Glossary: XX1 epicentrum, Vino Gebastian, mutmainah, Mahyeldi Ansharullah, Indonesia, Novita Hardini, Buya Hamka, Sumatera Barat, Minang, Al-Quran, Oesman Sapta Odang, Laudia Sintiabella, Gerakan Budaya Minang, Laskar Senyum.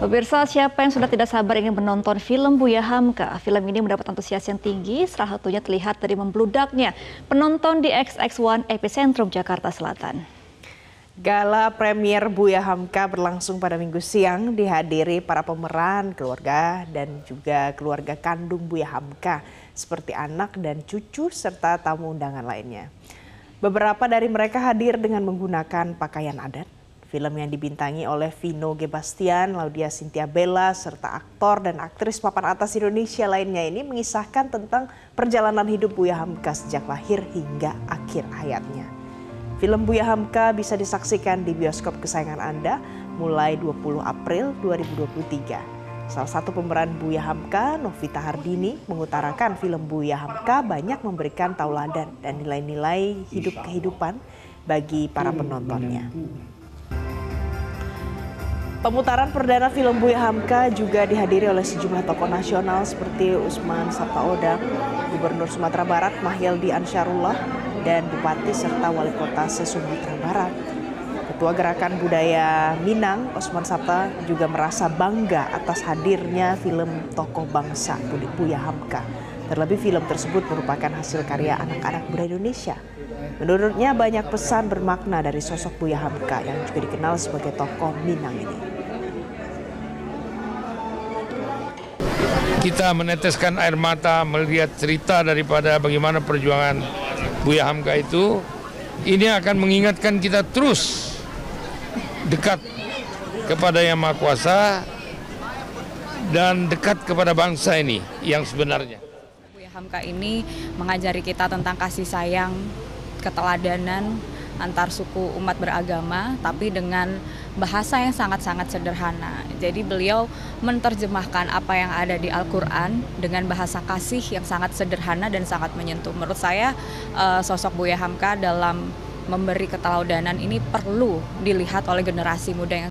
Pemirsa, siapa yang sudah tidak sabar ingin menonton film Buya Hamka? Film ini mendapat antusias yang tinggi, salah satunya terlihat dari membludaknya penonton di XX1 Epicentrum Jakarta Selatan. Gala premier Buya Hamka berlangsung pada Minggu siang, dihadiri para pemeran, keluarga, dan juga keluarga kandung Buya Hamka seperti anak dan cucu serta tamu undangan lainnya. Beberapa dari mereka hadir dengan menggunakan pakaian adat. Film yang dibintangi oleh Vino Gebastian, Laudia Sintiabella, serta aktor dan aktris papan atas Indonesia lainnya ini mengisahkan tentang perjalanan hidup Buya Hamka sejak lahir hingga akhir hayatnya. Film Buya Hamka bisa disaksikan di bioskop kesayangan Anda mulai 20 April 2023. Salah satu pemeran Buya Hamka, Novita Hardini, mengutarakan film Buya Hamka banyak memberikan tauladan dan nilai-nilai hidup kehidupan bagi para penontonnya. Pemutaran perdana film Buya Hamka juga dihadiri oleh sejumlah tokoh nasional seperti Oesman Sapta Odang, Gubernur Sumatera Barat Mahyeldi Ansharullah, dan Bupati serta Wali Kota se-Sumatera Barat. Ketua Gerakan Budaya Minang, Oesman Sapta, juga merasa bangga atas hadirnya film tokoh bangsa Buya Hamka. Terlebih film tersebut merupakan hasil karya anak-anak muda Indonesia. Menurutnya banyak pesan bermakna dari sosok Buya Hamka yang juga dikenal sebagai tokoh Minang ini. Kita meneteskan air mata melihat cerita daripada bagaimana perjuangan Buya Hamka itu. Ini akan mengingatkan kita terus dekat kepada Yang Maha Kuasa dan dekat kepada bangsa ini yang sebenarnya. Buya Hamka ini mengajari kita tentang kasih sayang, keteladanan antar suku umat beragama, tapi dengan bahasa yang sangat-sangat sederhana. Jadi beliau menerjemahkan apa yang ada di Al-Quran dengan bahasa kasih yang sangat sederhana dan sangat menyentuh. Menurut saya sosok Buya Hamka dalam memberi keteladanan ini perlu dilihat oleh generasi muda yang